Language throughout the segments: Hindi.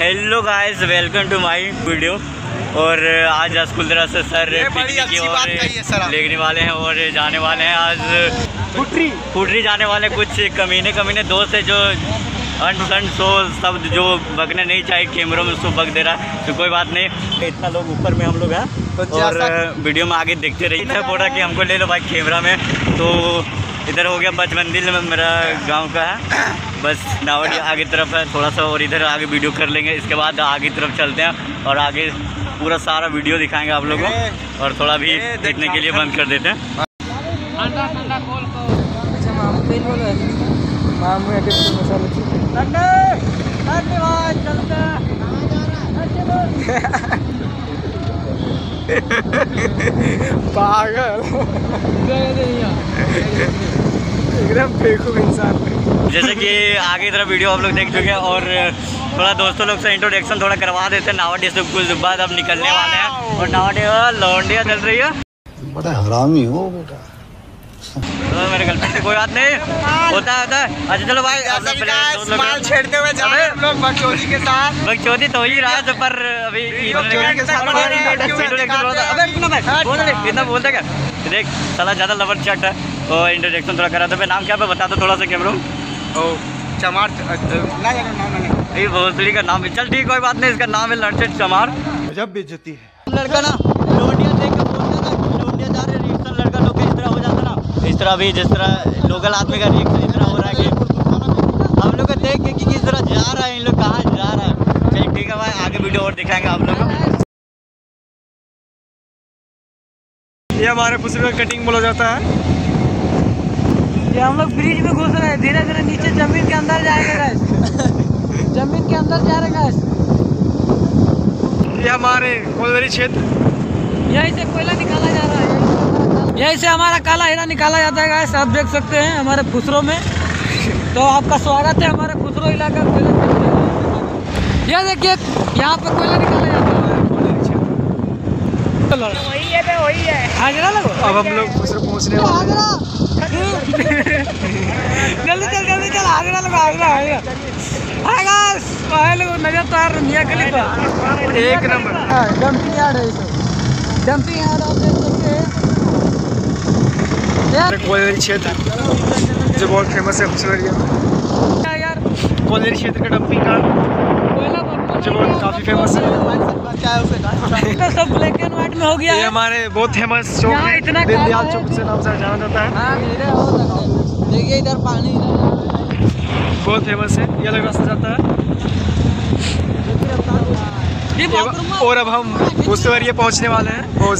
Hello guys, welcome to my video. और आज स्कूल तरह से सर देखने वाले हैं और जाने वाले हैं आज खुटरी जाने वाले। कुछ कमीने दोस्त है जो अनफंड सो शब्द जो बकना नहीं चाहिए कैमरों में, उसको बक दे रहा है तो कोई बात नहीं। इतना लोग ऊपर में हम लोग हैं तो और वीडियो में आगे देखते रहिए। इतना बोला कि हमको ले लो भाई कैमरा में, तो इधर हो गया बचमंदिल में, मेरा गांव का है। बस नावड़ी आगे तरफ है थोड़ा सा और इधर आगे वीडियो कर लेंगे। इसके बाद आगे तरफ चलते हैं और आगे पूरा सारा वीडियो दिखाएंगे आप लोगों को। और थोड़ा भी देखने के लिए बंद कर देते हैं। पागल एकदम। जैसे कि आगे तरफ वीडियो आप लोग देख चुके हैं और थोड़ा दोस्तों लोग से इंट्रोडक्शन थोड़ा करवा देते हैं। नावाडीह से कुछ बाद अब निकलने वाले हैं और नावाडीह लौंडिया चल रही है। बड़ा हरामी हो बेटा। तो मेरे गर्लफ्रेंड से कोई बात नहीं होता है। अच्छा चलो भाई, माल छेड़ते हुए जा रहे हैं हम लोग बकचोदी के साथ। बकचोदी तो ही रहा पर अभी इतना बोलते क्या देख, साला ज़्यादा लवर चट है। और इंट्रोडक्शन थोड़ा करा था। मैं नाम क्या बता दो थोड़ा सा कैमरों। चमार नहीं भोसली का नाम है। चल ठीक कोई बात नहीं, इसका नाम है लड़चट चमार। जब बेइज्जती है लड़का ना लौंडिया देख के बोलता था, लौंडिया जा रहे रिएक्शन लड़का लोग इस तरह हो जाता ना, इस तरह भी जिस तरह लोकल आदमी का रिएक्शन इस तरह हो रहा है कि हम लोग को देख के कि किस तरह जा रहा है इन लोग, कहाँ जा रहा है। चल ठीक है भाई, आगे वीडियो और दिखाएंगे आप लोग। ये हमारे फुसरो का कटिंग बोला जाता है। ये हम लोग ब्रिज में घुस रहे हैं, धीरे धीरे नीचे जमीन के अंदर जाएगा गैस। जमीन के अंदर जा रहे गैस। ये हमारे कोलवरी क्षेत्र, यहीं से कोयला निकाला जा रहा है, यहीं से हमारा काला हीरा निकाला जाता है गैस। आप देख सकते हैं हमारे फुसरो में। तो आपका स्वागत है हमारे फुसरो इलाका। ये देखिए यहाँ पर कोयला निकाला जाता है। अब हम लोग फुसरो पहुँचने वाले हैं। जल्दी चल जल्दी चल, आगरा लोग आगरा लोग नजर तार दुनिया के लिए तो एक नंबर डंपिंग यार्ड है। डंपिंग यार्ड आप देख सकते हैं। कोलेरी क्षेत्र जो बहुत फेमस है फुसरिया यार, कोलेरी क्षेत्र का डंपिंग यार्ड जो काफी फेमस है। तो सब ब्लैक एंड व्हाइट में हो गया। ये हमारे बहुत फेमस चौक है, दिलदार चौक से नाम से जाना जाता है। देखिए इधर पानी बहुत फेमस है, ये अलग रास्ता जाता है। और अब हम फुसरिया पहुंचने वाले हैं। बहुत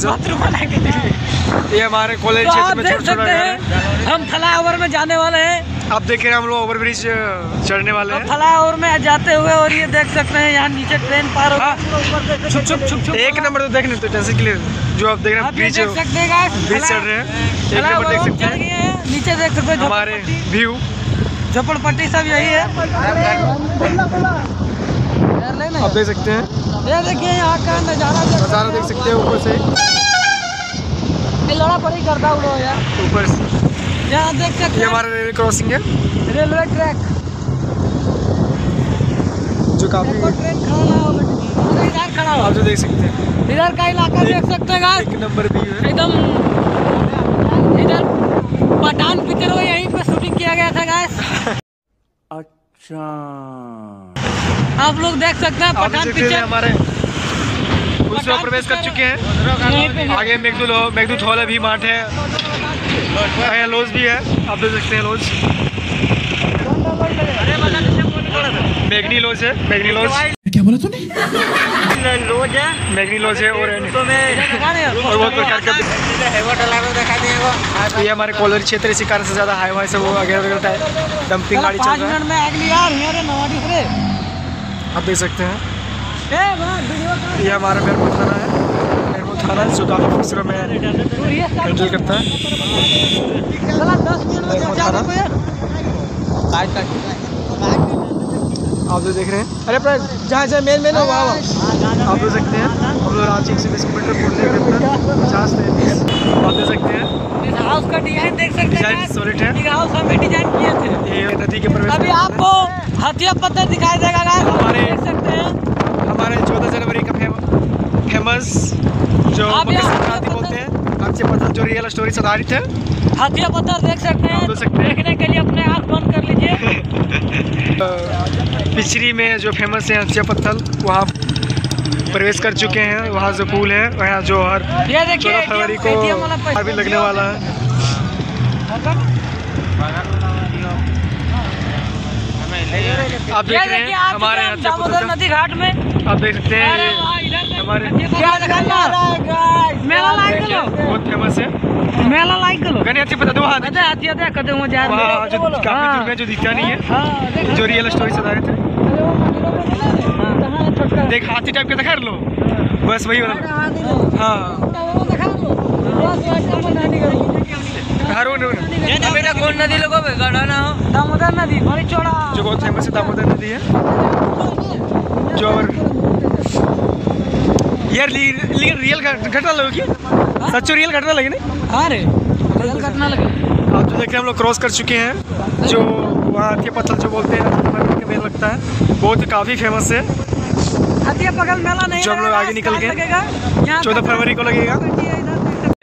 ये हमारे कॉलेज क्षेत्र में छोटा छोटा है। हम फ्लाईओवर में जाने वाले हैं। आप देख रहे हैं हम लोग ओवरब्रिज चढ़ने वाले हैं फ्लाईओवर में जाते हुए। और ये देख सकते हैं यहाँ नीचे ट्रेन पार होगा। छुप छुप छुप छुप एक नंबर तो देखने तो टेंशन के लिए जो आप देख रहे हैं ब्रिज चढ़ रहे हैं। एक नंबर देख सकते हैं, नीचे देख सकते हैं हमारे व्यू, झोपड़पट्टी सब यही है आप देख सकते हैं। ये देखिए यहाँ का नज़ारा देख सकते हैं ऊपर से। लड़ा पर ही करता उड़ो यार ऊपर से। यहाँ देख सकते हैं हमारा रेलवे क्रॉसिंग है, रेलवे ट्रैक जो काफी ट्रेन खड़ा हो आप जो देख सकते हैं। इधर का इलाका देख सकते हैं गाइस, एक नंबर व्यू है एकदम। इधर पठान पिक्चर में यहीं पे शूटिंग किया गया था गाइस। अच्छा आप लोग देख सकते हैं पठान पिक्चर हमारे उसमें प्रवेश कर चुके हैं। आगे मेघदूत हॉल भी मार्ट है, लॉज भी है आप देख सकते हैं। लॉज मैग्नी लॉज है, मैग्नी लॉज क्या बोला तूने? लॉज है, मैग्नी लॉज है। और बहुत प्रकार का ये हमारे कोलर क्षेत्र, इसी कारण से ज़्यादा हाई वाई से वो आगे रहता है। डंपिंग गाड़ी चल रहा है आप देख सकते हैं। ये हमारा मेरपुर थाना है, थाना जो काफ़ी फुसरो में हैंडल करता है। आप जो देख रहे हैं अरे जहाँ जहाँ मेन मेन है वहाँ आप देख सकते हैं। हम लोग रांची 120 किलोमीटर पूरे 50-53 आप देख सकते हैं। हाउस का डिजाइन देख सकते हैं, सॉलिड है। हाउस हमें डिजाइन किए थे। ये नदी के प्रवेश अभी आपको हदिया पत्तल दिखाई देगा। हमारे देख सकते हैं हमारा 14 जनवरी का फेमस जो मकर संक्रांति बोलते हैं, आपसे पता जो रियल स्टोरी से आधारित है। हादिया पत्तल देख सकते हैं, देखने के लिए अपने हाथ बंद कर लीजिए। पिछड़ी में जो फेमस है हादिया पत्तल, वहाँ प्रवेश कर चुके हैं। वहाँ जो पुल है, वहाँ जो हर 14 फरवरी को अभी लगने वाला है। आप देख रहे हैं हमारे दामोदर नदी घाट में, आप देख सकते हैं हमारे मेला लाइक करो, बहुत फेमस है मेला लाइक करो। गणेश पता दो हाथ जो दिखता नहीं है, जो रियल स्टोरी से आधारित है। देख हाथी टाइप का दिखा लो, बस वही वाला। हाँ मेरा कौन नदी लोगों पे गढ़ा ना हो, दामोदर नदी बड़ी चौड़ा, जो बहुत फेमस है दामोदर नदी है। जो यार रियल घटना लगी, सच्चो रियल घटना लगी नहीं। हाँ रे रियल घटना लगी। आप जो देख रहे हम लोग क्रॉस कर चुके हैं, जो वहाँ हादिया पत्तल जो बोलते हैं मेला लगता है, बहुत ही काफ़ी फेमस है। हादिया पत्तल मेला नहीं जो हम लोग आगे निकल गए, 14 फरवरी को लगेगा।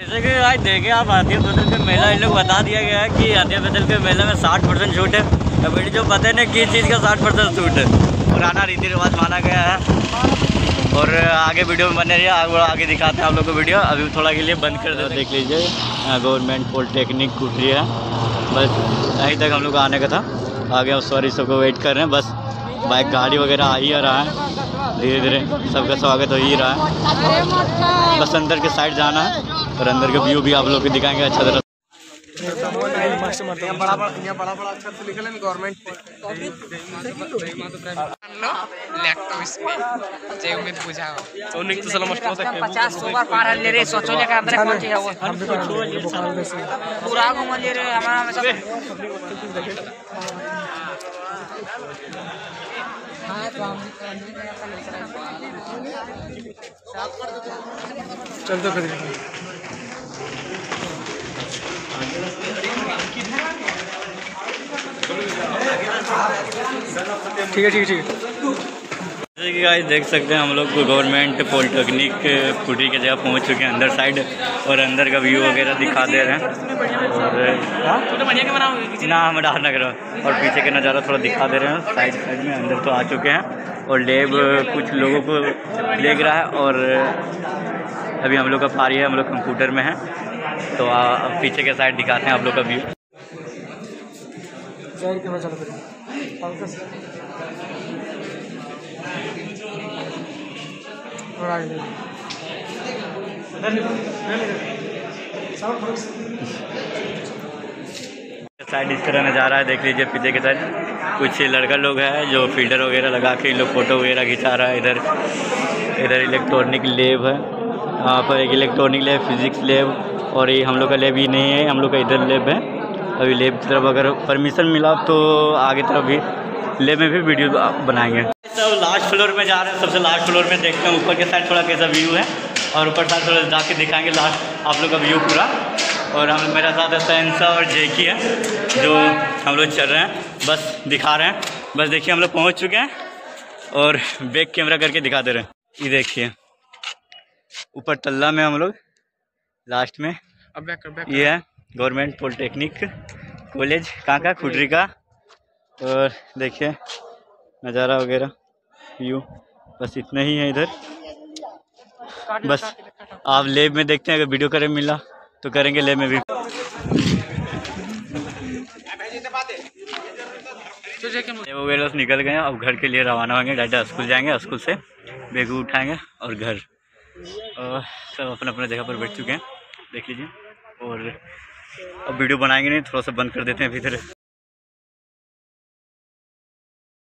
जैसे कि आज देखें आप हादिया पत्तल के मेला, इन लोग बता दिया गया है कि हादिया पत्तल के मेले में 60% छूट है। अब जो पता नहीं किस चीज़ का 60% छूट है, पुराना रीति रिवाज माना गया है। और आगे वीडियो में बने रहिए, आगे दिखाते हैं आप लोगों को वीडियो। अभी थोड़ा के लिए बंद कर दो, देख लीजिए गवर्नमेंट पॉलिटेक्निक खुटरी है। बस यहीं तक हम लोग आने का था, आगे हम सॉरी सबको वेट कर रहे हैं। बस बाइक गाड़ी वगैरह आ ही रहा है, धीरे धीरे सबका स्वागत हो ही रहा है। बस अंदर के साइड जाना है और अंदर के व्यू भी आप लोग को दिखाएंगे अच्छा तरह। चल तो कर ठीक है ठीक है। जैसे कि आज देख सकते हैं हम लोग गवर्नमेंट पॉलिटेक्निक खुटरी के जगह पहुंच चुके हैं, अंदर साइड, और अंदर का व्यू वगैरह दिखा दे रहे हैं। और ना हम डाल ना करो, और पीछे का नज़ारा थोड़ा दिखा दे रहे हैं। साइड साइड में अंदर तो आ चुके हैं, और लेब कुछ लोगों को देख रहा है। और अभी हम लोग का पारी है, हम लोग कंप्यूटर में हैं, तो आप पीछे के साइड दिखाते हैं आप लोग का व्यू। साइड इस तरह नज़ारा है, देख लीजिए। पीछे के साइड कुछ लड़का लोग हैं जो फिल्टर वगैरह लगा के इन लोग फ़ोटो वगैरह खिंचा रहा है। इधर इलेक्ट्रॉनिक लैब है, यहाँ पर एक इलेक्ट्रॉनिक लैब, फिजिक्स लैब, और ये हम लोग का लैब ही नहीं है, हम लोग का इधर लैब है। अभी लैब की तरफ अगर परमिशन मिला तो आगे तरफ भी लैब में भी वीडियो बनाएंगे। सब लास्ट फ्लोर में जा रहे हैं, सबसे लास्ट फ्लोर में देखते हैं ऊपर के साइड थोड़ा कैसा व्यू है, और ऊपर साइड थोड़ा जाके दिखाएंगे लास्ट आप लोग का व्यू पूरा। और हम मेरा साथ है सहनसा और जेकी है, जो हम लोग चल रहे हैं, बस दिखा रहे हैं। बस देखिए हम लोग पहुँच चुके हैं, और बैक कैमरा करके दिखा दे रहे हैं। ये देखिए ऊपर तल्ला में हम लोग लास्ट में ये है गवर्नमेंट पॉलिटेक्निक कॉलेज कहाँ का, खुटरी का। और देखिए नज़ारा वगैरह व्यू, बस इतना ही है इधर। बस आप लैब में देखते हैं, अगर वीडियो करें मिला तो करेंगे लैब में भी। लैब वगैरह से निकल गए, अब घर के लिए रवाना होंगे, डाटा स्कूल जाएंगे, स्कूल से बैग उठाएंगे और घर। और सब अपने अपने जगह पर बैठ चुके हैं, देख लीजिए। और अब वीडियो बनाएंगे नहीं, थोड़ा सा बंद कर देते हैं। अभी इधर